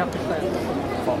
ャップしたやつ。ファウ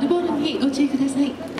ルボールにご注意ください。